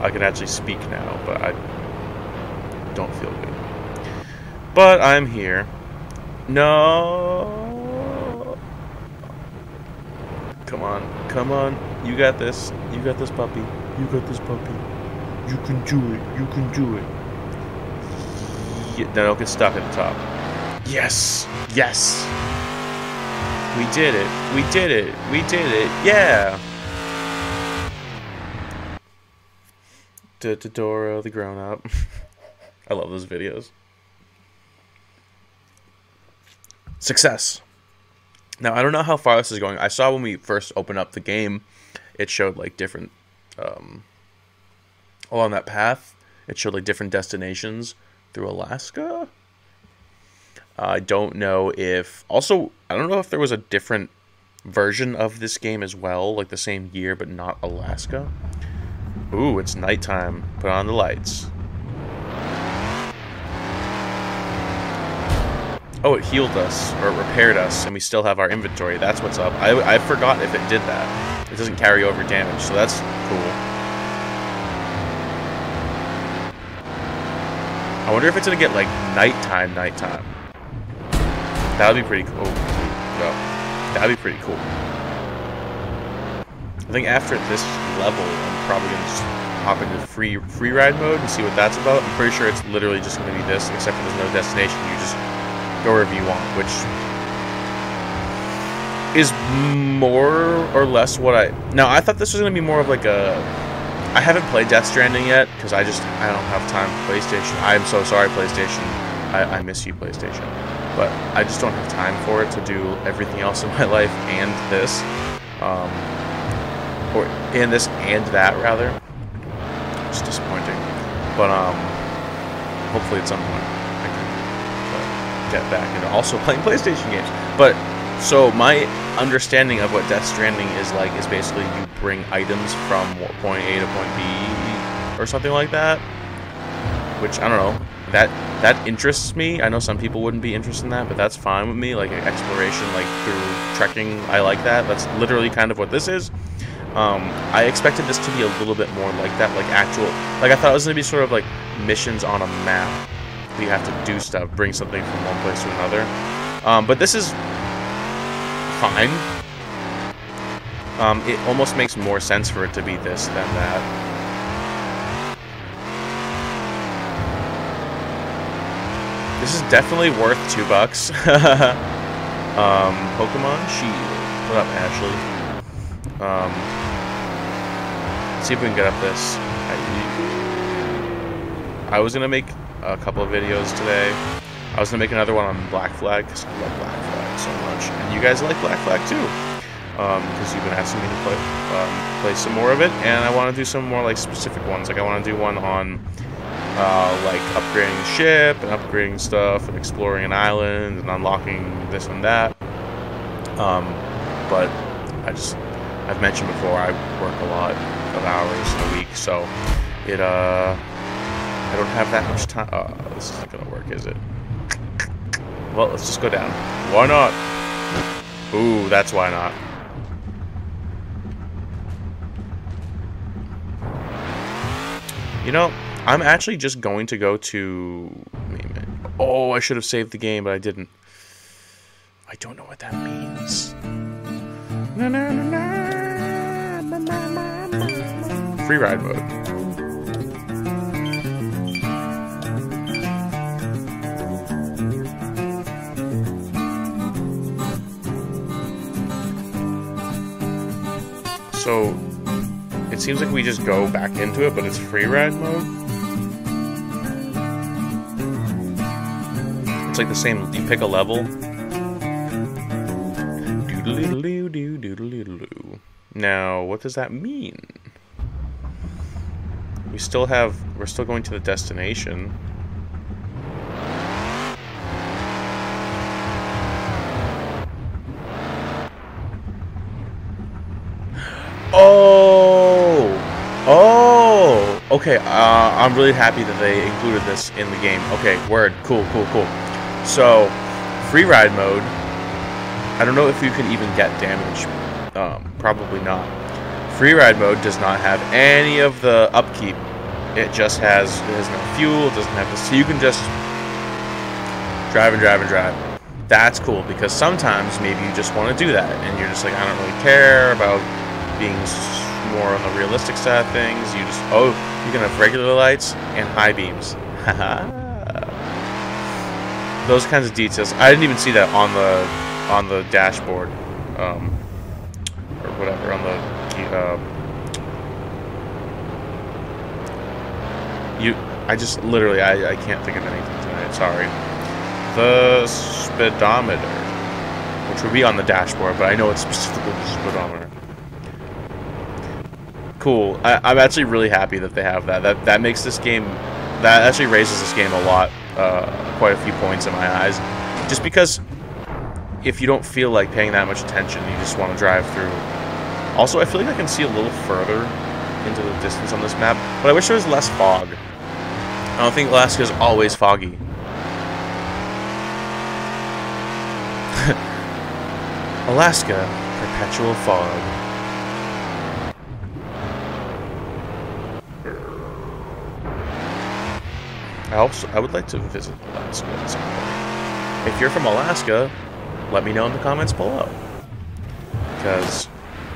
I can actually speak now, but I don't feel good. But I'm here. No! Come on. Come on. You got this. You got this puppy. You got this puppy. You can do it. You can do it. Yeah, then I'll get stuck at the top. Yes. Yes. We did it. We did it. We did it. Yeah. D -d Dora the grown up. I love those videos. Success. Now, I don't know how far this is going. I saw when we first opened up the game, it showed like different... Um, along that path, it showed like different destinations through Alaska. Uh, I don't know if... Also, I don't know if there was a different version of this game as well, like the same year, but not Alaska. Ooh, it's nighttime. Put on the lights. Oh, it healed us, or it repaired us, and we still have our inventory. That's what's up. I, I forgot if it did that. It doesn't carry over damage, so that's cool. I wonder if it's gonna get like nighttime, nighttime. That would be pretty cool. Oh, that would be pretty cool. I think after this level, I'm probably gonna just hop into free free ride mode and see what that's about. I'm pretty sure it's literally just gonna be this, except for there's no destination. You just go wherever you want, which is more or less what I... Now, I thought this was gonna be more of like a... I haven't played Death Stranding yet, because I just, I don't have time for PlayStation. I'm so sorry, PlayStation. I, I miss you, PlayStation. But I just don't have time for it to do everything else in my life and this. Um, or, and this and that, rather. It's disappointing. But, um, hopefully at some point I can get back into also playing PlayStation games. But, so my understanding of what Death Stranding is like is basically you bring items from point A to point B or something like that, which I don't know, that that interests me. I know some people wouldn't be interested in that, but that's fine with me. Like exploration, like through trekking, I like that. That's literally kind of what this is. um I expected this to be a little bit more like that, like actual, like I thought it was gonna be sort of like missions on a map. You have to do stuff, bring something from one place to another. Um but this is fine. Um, it almost makes more sense for it to be this than that. This is definitely worth two bucks. um, Pokemon Shield. What up, Ashley? Um, let's see if we can get up this. I, I was gonna make a couple of videos today. I was gonna make another one on Black Flag, because I love Black Flag so much, and you guys like Black Flag too, um, because you've been asking me to play um, play some more of it, and I want to do some more like specific ones. Like I want to do one on uh, like upgrading the ship and upgrading stuff and exploring an island and unlocking this and that. Um, but I just I've mentioned before, I work a lot of hours in a week, so it uh I don't have that much time. Uh, this isn't gonna work, is it? Well, let's just go down. Why not? Ooh, that's why not. You know, I'm actually just going to go to... Oh, I should have saved the game, but I didn't. I don't know what that means. Na, na, na, na, na, na, na, na. Free ride mode. So, it seems like we just go back into it, but it's free ride mode. Like the same, you pick a level. Now, what does that mean? We still have, we're still going to the destination. Oh! Oh! Okay, uh, I'm really happy that they included this in the game. Okay, word. Cool, cool, cool. So, free ride mode, I don't know if you can even get damage, um, probably not. Free ride mode does not have any of the upkeep, it just has, it has no fuel, it doesn't have this, so you can just drive and drive and drive. That's cool, because sometimes maybe you just want to do that, and you're just like, I don't really care about being more on the realistic side of things, you just, oh, you can have regular lights and high beams, haha. Those kinds of details. I didn't even see that on the on the dashboard, um, or whatever on the. Uh, you, I just literally I I can't think of anything tonight. Sorry. The speedometer, which would be on the dashboard, but I know it's specifically the speedometer. Cool. I, I'm actually really happy that they have that. That that makes this game. That actually raises this game a lot. Uh, quite a few points in my eyes, just because if you don't feel like paying that much attention, you just want to drive through. Also, I feel like I can see a little further into the distance on this map, but I wish there was less fog. I don't think Alaska is always foggy. Alaska, perpetual fog. I also I would like to visit Alaska at some point. If you're from Alaska, let me know in the comments below, because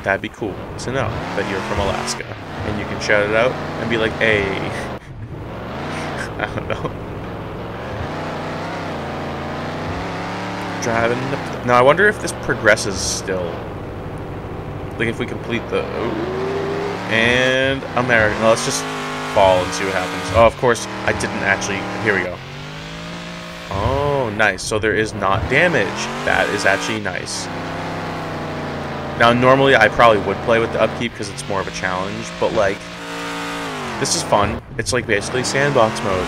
that'd be cool to know that you're from Alaska, and you can shout it out and be like, "Hey, I don't know." Driving up now, I wonder if this progresses still. Like if we complete the oh, and America. No, let's just. Fall and see what happens. Oh, of course, I didn't actually. Here we go. Oh, nice. So there is not damage. That is actually nice. Now, normally I probably would play with the upkeep because it's more of a challenge, but like, this is fun. It's like basically sandbox mode.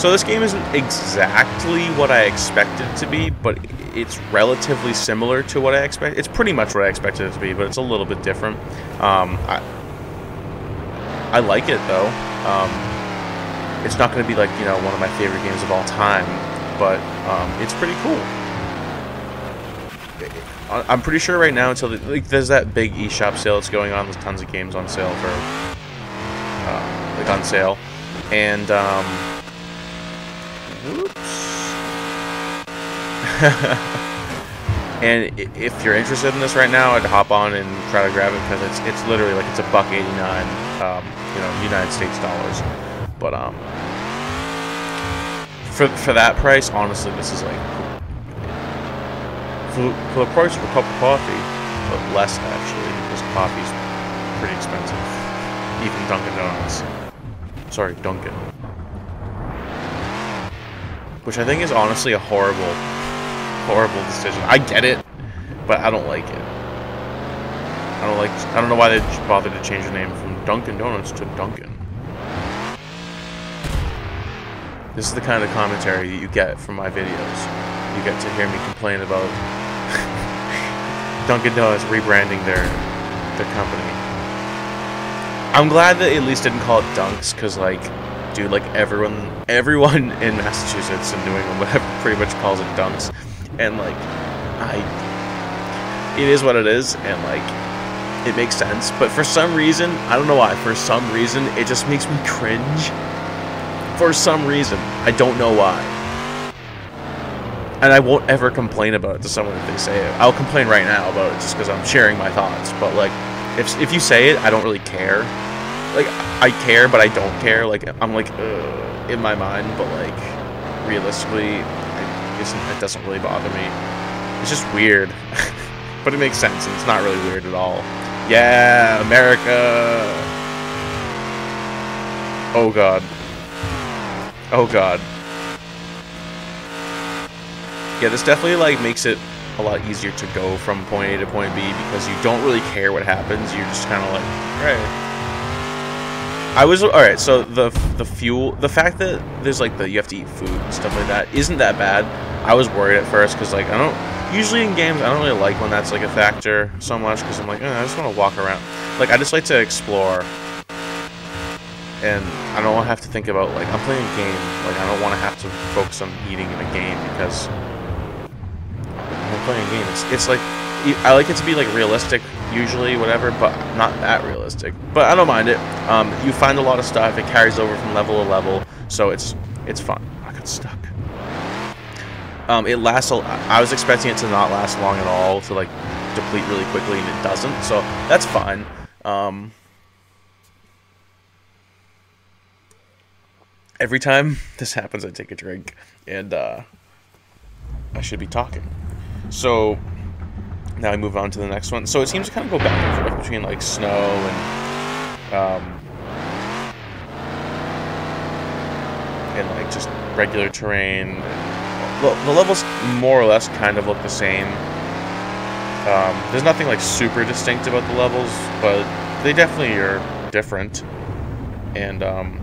So this game isn't exactly what I expected it to be, but it's relatively similar to what I expect. It's pretty much what I expected it to be, but it's a little bit different. Um, I, I like it, though. Um, it's not going to be, like, you know, one of my favorite games of all time, but um, it's pretty cool. I'm pretty sure right now, until the, like, there's that big eShop sale that's going on. There's tons of games on sale for, uh, like, on sale. And, um... and if you're interested in this right now, I'd hop on and try to grab it, because it's it's literally like it's a buck eighty nine, um, you know, United States dollars. But um, for for that price, honestly, this is like for, for the price of a cup of coffee, but less actually, because coffee's pretty expensive, even Dunkin' Donuts. Sorry, Dunkin'. Which I think is honestly a horrible. Horrible decision. I get it, but I don't like it. I don't like. I don't know why they bothered to change the name from Dunkin' Donuts to Dunkin'. This is the kind of commentary that you get from my videos. You get to hear me complain about Dunkin' Donuts rebranding their their company. I'm glad that they at least didn't call it Dunks, because like dude, like everyone everyone in Massachusetts and New England, whatever, pretty much calls it dunks. And like I it is what it is, and like it makes sense. But for some reason, I don't know why, for some reason it just makes me cringe. For some reason. I don't know why. And I won't ever complain about it to someone if they say it. I'll complain right now about it just because I'm sharing my thoughts. But like, if if you say it, I don't really care. Like, I care, but I don't care. Like, I'm like, ugh, in my mind. But like, realistically, I guess it doesn't really bother me. It's just weird. But it makes sense, and it's not really weird at all. Yeah, America! Oh god. Oh god. Yeah, this definitely like makes it a lot easier to go from point A to point B because you don't really care what happens. You're just kind of like, right. I was all right. So the the fuel, the fact that there's like the you have to eat food and stuff like that isn't that bad. I was worried at first because like I don't usually in games I don't really like when that's like a factor so much because I'm like eh, I just want to walk around. Like I just like to explore. And I don't want to have to think about, like, I'm playing a game. Like, I don't want to have to focus on eating in a game because I'm playing a game. It's, it's like, I like it to be, like, realistic, usually, whatever, but not that realistic. But I don't mind it. Um, you find a lot of stuff. It carries over from level to level, so it's it's fun. I got stuck. Um, it lasts a I was expecting it to not last long at all, to, like, deplete really quickly, and it doesn't. So that's fine. Um... Every time this happens, I take a drink, and uh, I should be talking. So now I move on to the next one. So it seems to kind of go back and forth between like snow and um, and like just regular terrain. Well, the levels more or less kind of look the same. Um, there's nothing like super distinct about the levels, but they definitely are different, and. Um,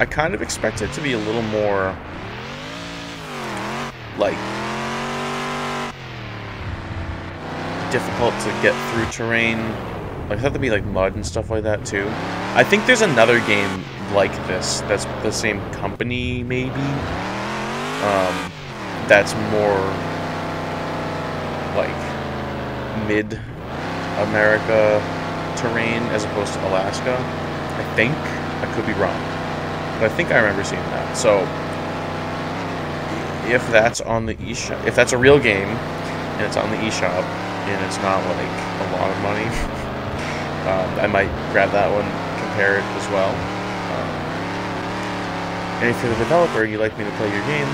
I kind of expect it to be a little more, like, difficult to get through terrain. Like, I thought there'd be, like, mud and stuff like that, too. I think there's another game like this that's the same company, maybe, um, that's more, like, mid-America terrain as opposed to Alaska, I think. I could be wrong. But I think I remember seeing that. So, if that's on the eShop, if that's a real game, and it's on the eShop, and it's not, like, a lot of money, um, I might grab that one, compare it as well. Um, and if you're the developer, you'd like me to play your game,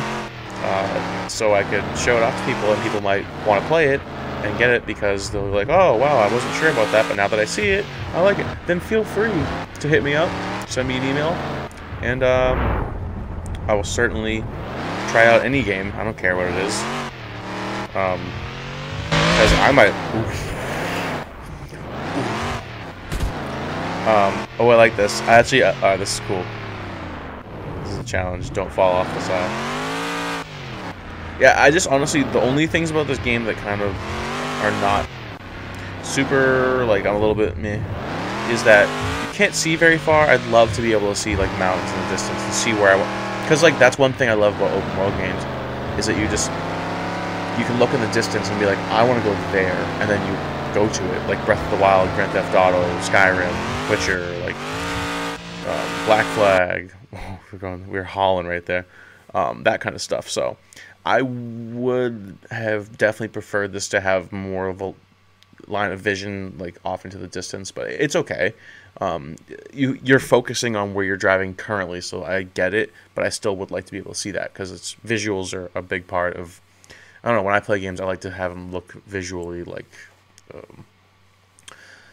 uh, so I could show it off to people, and people might want to play it, and get it, because they'll be like, oh, wow, I wasn't sure about that, but now that I see it, I like it. Then feel free to hit me up, send me an email. And, um, I will certainly try out any game. I don't care what it is. Um, because I might... Oof. Oof. Um, oh, I like this. I actually... Uh, uh, this is cool. This is a challenge. Don't fall off the side. Yeah, I just honestly... The only things about this game that kind of are not super... Like, I'm a little bit meh. Is that... Can't see very far. I'd love to be able to see like mountains in the distance and see where I want, because like that's one thing I love about open world games is that you just you can look in the distance and be like, I want to go there, and then you go to it, like Breath of the Wild, Grand Theft Auto, Skyrim, Witcher, like um, Black Flag. Oh, we're going, we're hauling right there, um, that kind of stuff. So I would have definitely preferred this to have more of a line of vision, like off into the distance, but it's okay. Um, you, you're focusing on where you're driving currently, so I get it, but I still would like to be able to see that, because it's visuals are a big part of, I don't know, when I play games, I like to have them look visually, like, um,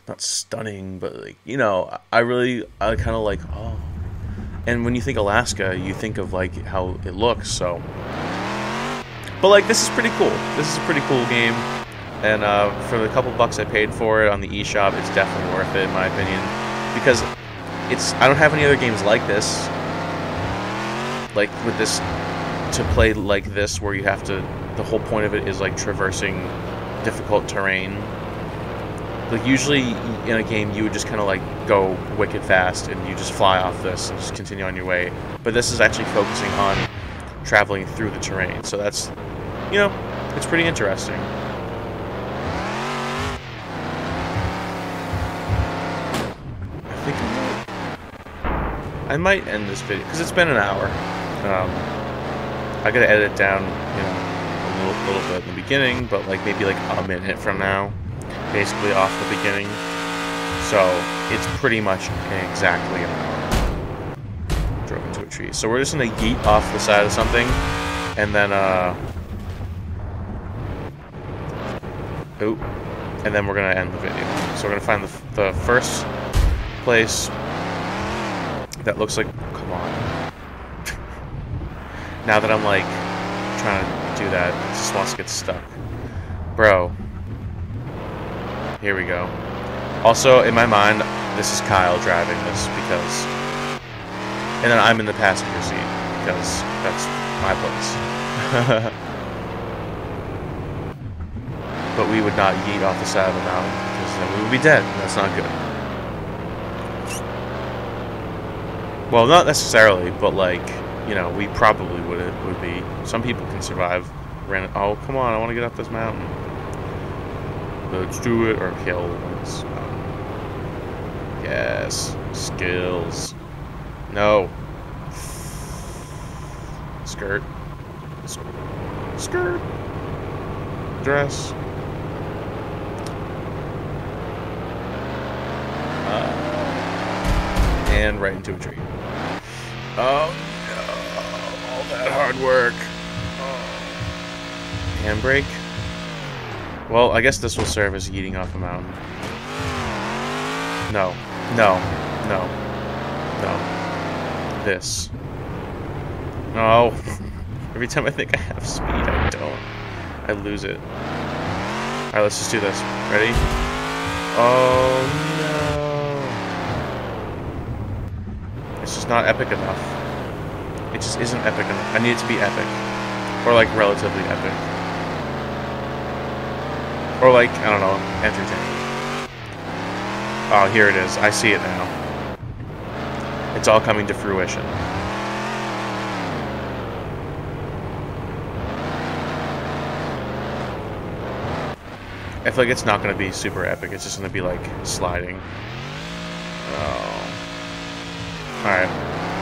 not stunning, but, like, you know, I really, I kind of like, oh, and when you think Alaska, you think of, like, how it looks, so, but, like, this is pretty cool, this is a pretty cool game, and, uh, for the couple bucks I paid for it on the eShop, it's definitely worth it, in my opinion. Because it's I don't have any other games like this, like with this to play like this where you have to the whole point of it is like traversing difficult terrain. Like usually in a game you would just kind of like go wicked fast and you just fly off this and just continue on your way. But this is actually focusing on traveling through the terrain. So that's, you know, it's pretty interesting. I think I might end this video because it's been an hour. Um, I gotta edit it down, you know, a little, little bit in the beginning, but like maybe like a minute from now, basically off the beginning. So it's pretty much exactly an hour. Drove into a tree. So we're just gonna yeet off the side of something, and then uh, oh, and then we're gonna end the video. So we're gonna find the the first place. That looks like, come on. Now that I'm like trying to do that, it just wants to get stuck. Bro. Here we go. Also, in my mind, this is Kyle driving this because, and then I'm in the passenger seat because that's my place. But we would not yeet off the side of the mountain because then we would be dead. That's not good. Well, not necessarily, but like, you know, we probably would it would be. Some people can survive. Ran. Oh, come on! I want to get up this mountain. Let's do it or kill this mountain. Yes, skills. No. Skirt. Skirt. Skirt. Dress. Uh, and right into a tree. Oh no, all that hard work. Oh. Handbrake? Well, I guess this will serve as yeeting off a mountain. No, no, no, no. This. No. Every time I think I have speed, I don't. I lose it. Alright, let's just do this. Ready? Oh no. It's just not epic enough. It just isn't epic enough. I need it to be epic. Or like relatively epic. Or like, I don't know, entertaining. Oh, here it is. I see it now. It's all coming to fruition. I feel like it's not going to be super epic. It's just going to be like sliding. Oh. Alright,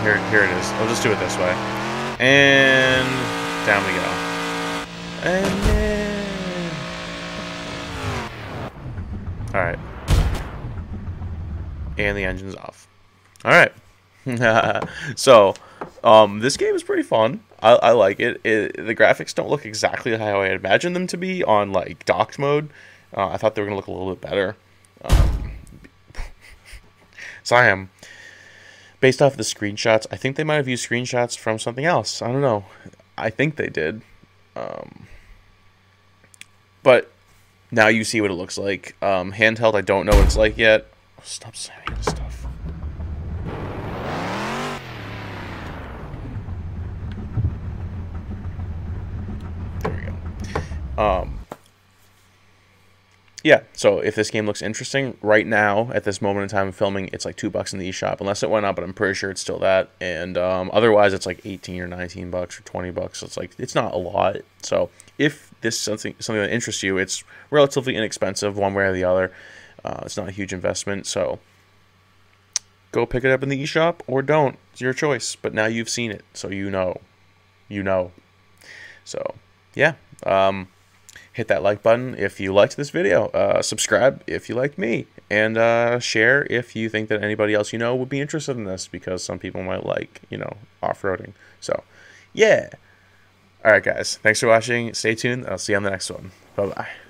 here, here it is. I'll just do it this way. And down we go. And then... Alright. And the engine's off. Alright. So, um, this game is pretty fun. I, I like it. it. The graphics don't look exactly how I had imagined them to be on, like, docked mode. Uh, I thought they were going to look a little bit better. Um, so I am... Based off the screenshots, I think they might have used screenshots from something else. I don't know. I think they did. Um, but now you see what it looks like. Um, handheld, I don't know what it's like yet. Oh, stop saying this stuff. There we go. Um, Yeah, so if this game looks interesting, right now, at this moment in time of filming, it's like two bucks in the eShop, unless it went up, but I'm pretty sure it's still that, and um, otherwise it's like eighteen or nineteen bucks or twenty bucks, so it's like, it's not a lot, so if this is something, something that interests you, it's relatively inexpensive one way or the other, uh, it's not a huge investment, so go pick it up in the eShop, or don't, it's your choice, but now you've seen it, so you know, you know, so, yeah, um... hit that like button if you liked this video, uh, subscribe if you liked me, and uh, share if you think that anybody else you know would be interested in this, because some people might like, you know, off-roading. So, yeah. All right, guys. Thanks for watching. Stay tuned. I'll see you on the next one. Bye-bye.